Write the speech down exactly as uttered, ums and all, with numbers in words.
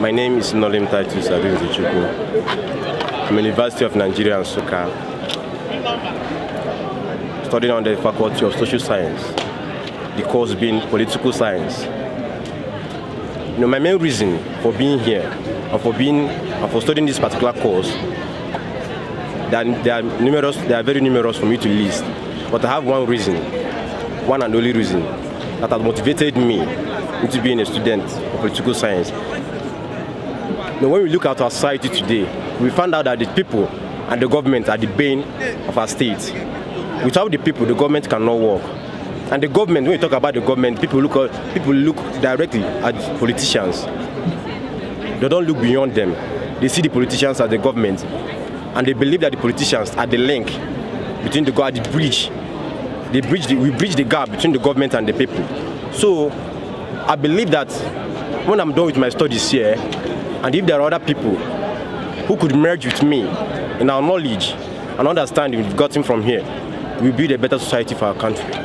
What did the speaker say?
My name is Nnolim Titus Arinzechwuku. I'm at the University of Nigeria Nsukka, studying on the Faculty of Social Science, the course being Political Science. You know, my main reason for being here and for being and for studying this particular course, there are, there are numerous, they are very numerous for me to list, but I have one reason, one and only reason that has motivated me into being a student of political science. Now, when we look at our society today, we find out that the people and the government are the bane of our state. Without the people, the government cannot work. And the government, when you talk about the government, people look, people look directly at politicians. They don't look beyond them. They see the politicians as the government. And they believe that the politicians are the link between the, the bridge. They bridge the, we bridge the gap between the government and the people. So I believe that when I'm done with my studies here, and if there are other people who could merge with me in our knowledge and understanding we've gotten from here, we build a better society for our country.